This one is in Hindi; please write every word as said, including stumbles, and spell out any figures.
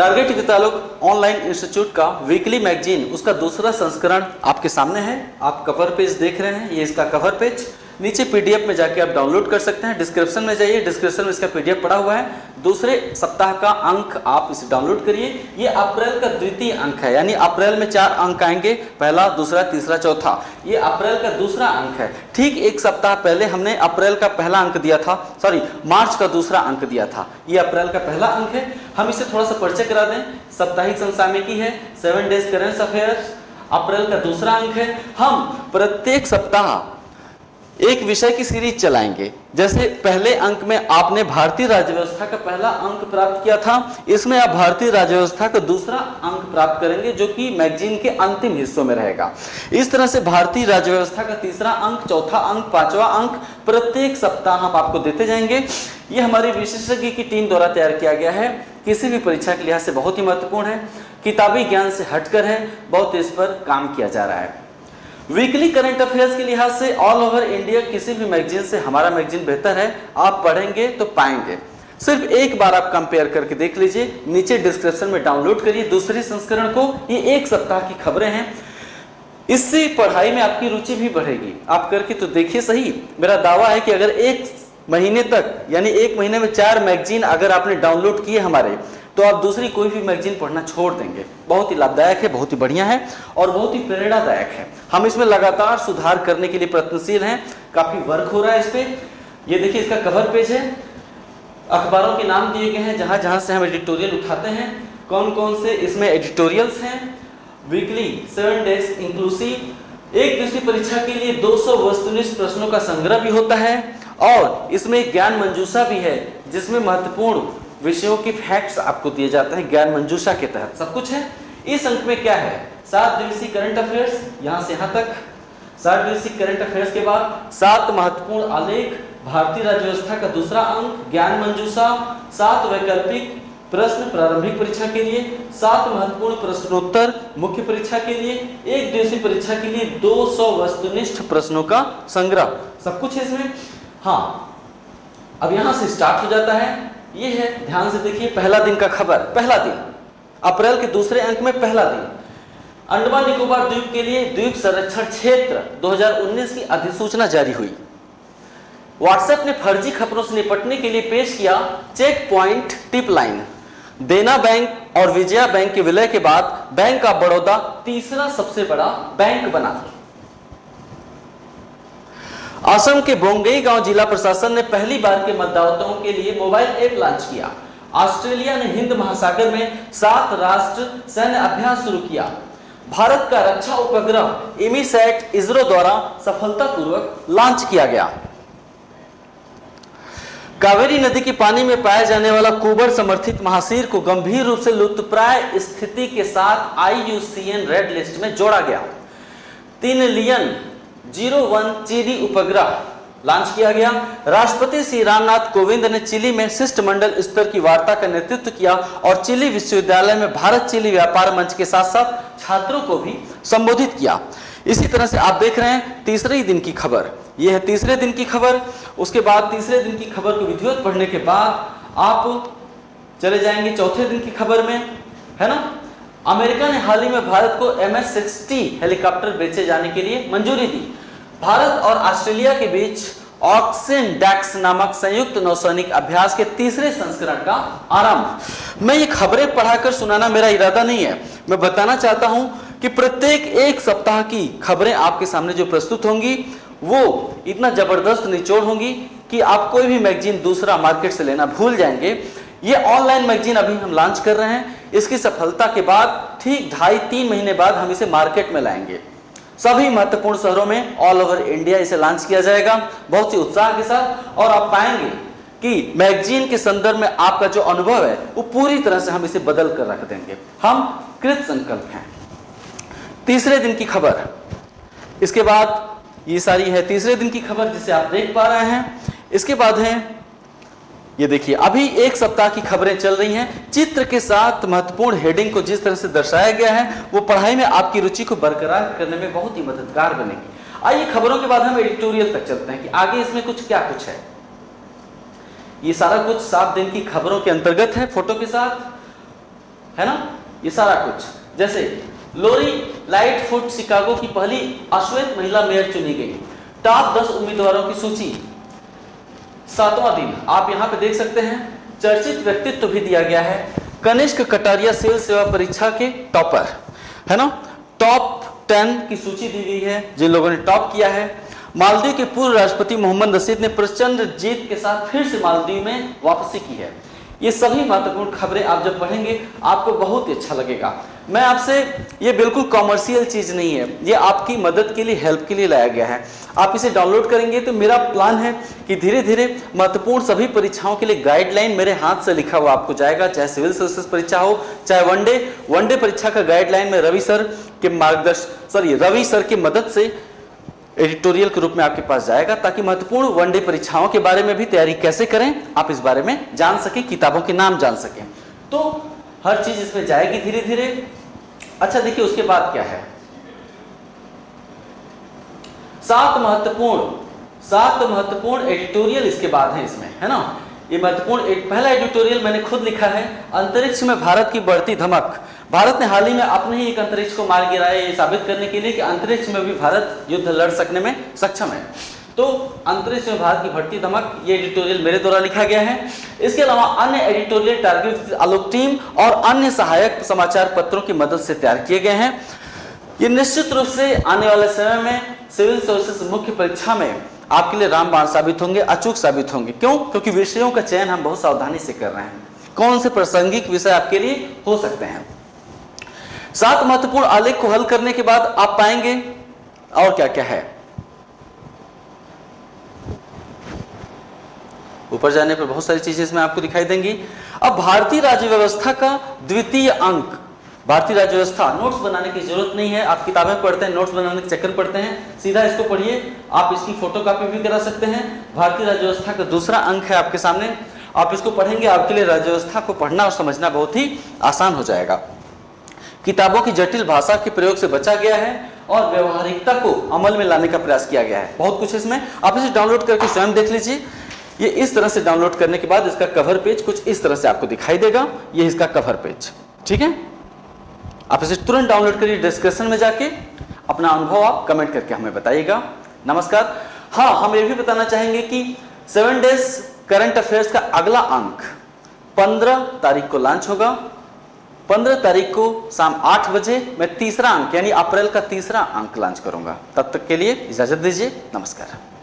Target with Alok online institute का वीकली मैगजीन उसका दूसरा संस्करण आपके सामने है। आप कवर पेज देख रहे हैं, ये इसका कवर पेज। नीचे पीडीएफ में जाके आप डाउनलोड कर सकते हैं, डिस्क्रिप्शन में जाइए, डिस्क्रिप्शन में इसका पीडीएफ पड़ा हुआ है। दूसरे सप्ताह का अंक आप इसे डाउनलोड करिए। ये अप्रैल का द्वितीय अंक है, यानी अप्रैल में चार अंक आएंगे, पहला, दूसरा, तीसरा, चौथा। ये अप्रैल का दूसरा अंक है। ठीक एक सप्ताह पहले हमने अप्रैल का पहला अंक दिया था, सॉरी मार्च का दूसरा अंक दिया था। ये अप्रैल का पहला अंक है। हम इसे थोड़ा सा परिचय करा दें। साप्ताहिक समसामयिकी है, seven days current affairs, April का दूसरा अंक है। हम प्रत्येक सप्ताह एक विषय की सीरीज चलाएंगे। जैसे पहले अंक में आपने भारतीय राज्य व्यवस्था का पहला अंक प्राप्त किया था, इसमें आप भारतीय राज्य व्यवस्था का दूसरा अंक प्राप्त करेंगे जो कि मैगजीन के अंतिम हिस्सों में रहेगा। इस तरह से भारतीय राज्य व्यवस्था का तीसरा अंक, चौथा अंक, पांचवा अंक प्रत्येक सप्ताह हम आपको देते जाएंगे। ये हमारी विशेषज्ञ की टीम द्वारा तैयार किया गया है, किसी भी परीक्षा के लिहाज से बहुत ही महत्वपूर्ण है, किताबी ज्ञान से हटकर है, बहुत इस पर काम किया जा रहा है। वीकली करंट अफेयर्स के लिहाज से ऑल ओवर इंडिया किसी भी मैगजीन से हमारा मैगजीन बेहतर है। आप पढ़ेंगे तो पाएंगे। सिर्फ एक बार आप कंपेयर करके देख लीजिए, नीचे डिस्क्रिप्शन में डाउनलोड करिए दूसरे संस्करण को। ये एक सप्ताह की खबरें हैं, इससे पढ़ाई में आपकी रुचि भी बढ़ेगी। आप करके तो देखिए सही। मेरा दावा है कि अगर एक महीने तक, यानी एक महीने में चार मैगजीन अगर आपने डाउनलोड किए हमारे, तो आप दूसरी कोई भी मैगजीन पढ़ना छोड़ देंगे। बहुत ही लाभदायक है, बहुत ही बढ़िया है और बहुत ही प्रेरणादायक है। हम इसमें लगातार सुधार करने के लिए प्रयत्नशील हैं, काफी वर्क हो रहा है इस पर। ये देखिए इसका कवर पेज है, अखबारों के नाम दिए गए हैं जहां जहां से हम एडिटोरियल उठाते हैं, कौन कौन से इसमें एडिटोरियल्स हैं। वीकली सेवन डेज इंक्लूसिव, एक दिवसीय परीक्षा के लिए दो सौ वस्तुनिष्ठ प्रश्नों का संग्रह भी होता है और इसमें ज्ञान मंजूषा भी है जिसमें महत्वपूर्ण विषयों की फैक्ट्स आपको दिए जाते हैं। ज्ञान मंजूषा के तहत सब कुछ है। इस अंक में क्या है, सात दिवसीय करंट अफेयर्स, यहाँ से यहाँ तक सात दिवसीय करंट अफेयर्स के बाद सात महत्वपूर्ण आलेख, भारतीय राज्य व्यवस्था का दूसरा अंक, ज्ञान मंजूषा, सात वैकल्पिक प्रश्न प्रारंभिक परीक्षा के लिए, सात महत्वपूर्ण प्रश्नोत्तर मुख्य परीक्षा के लिए, एक दिवसीय परीक्षा के लिए दो सौ वस्तुनिष्ठ प्रश्नों का संग्रह, सब कुछ है इसमें। हाँ, अब यहाँ से स्टार्ट हो जाता है। ये है, ध्यान से देखिए, पहला दिन का खबर। पहला दिन अप्रैल के दूसरे अंक में पहला दिन, अंडमान निकोबार द्वीप के लिए द्वीप संरक्षण क्षेत्र दो हज़ार उन्नीस की अधिसूचना जारी हुई। व्हाट्सएप ने फर्जी खबरों से निपटने के लिए पेश किया check point tip line. Dena bank और विजया बैंक के विलय के बाद बैंक ऑफ बड़ौदा तीसरा सबसे बड़ा बैंक बना। असम के बोंगई गांव जिला प्रशासन ने पहली बार के मतदाताओं के लिए मोबाइल ऐप लॉन्च किया। ऑस्ट्रेलिया ने हिंद महासागर में सात राष्ट्र सैन्य अभ्यास शुरू किया। भारत का रक्षा उपग्रह एमिसैट इसरो द्वारा सफलतापूर्वक लॉन्च किया गया। कावेरी नदी के पानी में पाया जाने वाला कुबर समर्थित महासीर को गंभीर रूप से लुप्तप्राय स्थिति के साथ I U C N red list में जोड़ा गया। तीन लियन जीरो वन चीनी उपग्रह लॉन्च किया गया। राष्ट्रपति श्री रामनाथ कोविंद ने चिली में शिष्टमंडल स्तर की वार्ता का नेतृत्व किया और चिली विश्वविद्यालय में भारत चिली व्यापार मंच के साथ साथ छात्रों को भी संबोधित किया। इसी तरह से आप देख रहे हैं तीसरे दिन की खबर। यह है तीसरे दिन की खबर। उसके बाद तीसरे दिन की खबर को विधिवत पढ़ने के बाद आप चले जाएंगे चौथे दिन की खबर में, है ना। अमेरिका ने हाल ही में भारत को एम एच सिक्स्टी हेलीकॉप्टर बेचे जाने के लिए मंजूरी दी। भारत और ऑस्ट्रेलिया के बीच ऑक्सीजन डेक्स नामक संयुक्त नौसैनिक अभ्यास के तीसरे संस्करण का आरंभ। मैं ये खबरें पढ़ाकर सुनाना मेरा इरादा नहीं है। मैं बताना चाहता हूं कि प्रत्येक एक सप्ताह की खबरें आपके सामने जो प्रस्तुत होंगी वो इतना जबरदस्त निचोड़ होंगी कि आप कोई भी मैगजीन दूसरा मार्केट से लेना भूल जाएंगे। ये ऑनलाइन मैगजीन अभी हम लॉन्च कर रहे हैं, इसकी सफलता के बाद ठीक ढाई तीन महीने बाद हम इसे मार्केट में लाएंगे। सभी महत्वपूर्ण शहरों में ऑल ओवर इंडिया इसे लॉन्च किया जाएगा बहुत ही उत्साह के साथ। और आप पाएंगे कि मैगजीन के संदर्भ में आपका जो अनुभव है वो पूरी तरह से हम इसे बदल कर रख देंगे। हम कृत संकल्प हैं। तीसरे दिन की खबर, इसके बाद ये सारी है तीसरे दिन की खबर जिसे आप देख पा रहे हैं। इसके बाद है, ये देखिए, अभी एक सप्ताह की खबरें चल रही हैं। चित्र के साथ महत्वपूर्ण हेडिंग को जिस तरह से दर्शाया गया है वो पढ़ाई में आपकी रुचि को बरकरार करने में बहुत ही मददगार बनेगी। आइए खबरों के बाद हम एडिटोरियल तक चलते हैं कि आगे इसमें कुछ क्या कुछ है। ये सारा कुछ सात दिन की खबरों के अंतर्गत है, फोटो के साथ, है ना, ये सारा कुछ। जैसे लोरी लाइट फुट शिकागो की पहली अश्वेत महिला मेयर चुनी गई। टॉप दस उम्मीदवारों की सूची सातवां दिन आप यहाँ पे देख सकते हैं। चर्चित व्यक्तित्व भी दिया गया है, कनिष्क कटारिया सिविल सेवा परीक्षा के टॉपर है ना। टॉप टेन की सूची दी गई है जिन लोगों ने टॉप किया है। मालदीव के पूर्व राष्ट्रपति मोहम्मद नशीद ने प्रचंड जीत के साथ फिर से मालदीव में वापसी की है। ये सभी महत्वपूर्ण खबरें आप जब पढ़ेंगे आपको बहुत ही अच्छा लगेगा। मैं आपसे, ये बिल्कुल कॉमर्शियल चीज़ नहीं है, ये आपकी मदद के लिए, हेल्प के लिए लाया गया है। आप इसे डाउनलोड करेंगे तो मेरा प्लान है कि धीरे धीरे महत्वपूर्ण सभी परीक्षाओं के लिए गाइडलाइन मेरे हाथ से लिखा हुआ आपको जाएगा, चाहे सिविल सर्विसेज परीक्षा हो, चाहे वनडे वनडे परीक्षा का गाइडलाइन में रवि सर के मार्गदर्शन सॉरी रवि सर की मदद से एडिटोरियल के रूप में आपके पास जाएगा, ताकि महत्वपूर्ण वनडे परीक्षाओं के बारे में भी तैयारी कैसे करें आप इस बारे में जान सकें, किताबों के नाम जान सकें। तो हर चीज इसमें जाएगी धीरे धीरे। अच्छा देखिए उसके बाद क्या है, सात महत्वपूर्ण सात महत्वपूर्ण एडिटोरियल इसके बाद है इसमें, है ना। ये महत्वपूर्ण, पहला एडिटोरियल मैंने खुद लिखा है, अंतरिक्ष में भारत की बढ़ती धमक। भारत ने हाल ही में अपने ही एक अंतरिक्ष को मार गिराया, ये साबित करने के लिए कि अंतरिक्ष में भी भारत युद्ध लड़ सकने में सक्षम है। तो अंतरिक्ष में भारत की भर्ती धमक, ये एडिटोरियल मेरे द्वारा लिखा गया है। इसके अलावा अन्य editorial target with Alok team और अन्य सहायक समाचार पत्रों की मदद से तैयार किए गए हैं। ये निश्चित रूप से आने वाले समय में सिविल सर्विसेज मुख्य परीक्षा में आपके लिए रामबाण साबित होंगे, अचूक साबित होंगे। क्यों? क्योंकि विषयों का चयन हम बहुत सावधानी से कर रहे हैं, कौन से प्रासंगिक विषय आपके लिए हो सकते हैं। सात महत्वपूर्ण आलेख को हल करने के बाद आप पाएंगे और क्या क्या है। ऊपर जाने पर बहुत सारी चीजें इसमें आपको दिखाई देंगी। अब भारतीय राज्य व्यवस्था का द्वितीय अंक, भारतीय राज्य व्यवस्था। नोट्स बनाने की जरूरत नहीं है, आप किताबें पढ़ते हैं, नोट्स बनाने के चक्कर पढ़ते हैं, सीधा इसको पढ़िए। आप इसकी फोटोकॉपी भी करा सकते हैं। भारतीय राज्य व्यवस्था का दूसरा अंक है आपके सामने, आप इसको पढ़ेंगे, आपके लिए राज्य व्यवस्था को पढ़ना और समझना बहुत ही आसान हो जाएगा। किताबों की जटिल भाषा के प्रयोग से बचा गया है और व्यवहारिकता को अमल में लाने का प्रयास किया गया है। बहुत कुछ इसमें, आप इसे डाउनलोड करके स्वयं देख लीजिए। ये इस तरह से डाउनलोड करने के बाद इसका कवर पेज कुछ इस तरह से आपको दिखाई देगा, ये इसका कवर पेज, ठीक है। आप इसे तुरंत डाउनलोड करिए, डिस्क्रिप्शन में जाके अपना अनुभव आप कमेंट करके हमें बताइएगा। नमस्कार। हाँ, हम ये भी बताना चाहेंगे कि सेवन डेज करंट अफेयर्स का अगला अंक पंद्रह तारीख को लॉन्च होगा। पंद्रह तारीख को शाम आठ बजे मैं तीसरा अंक यानी अप्रैल का तीसरा अंक लॉन्च करूंगा। तब तक के लिए इजाजत दीजिए, नमस्कार।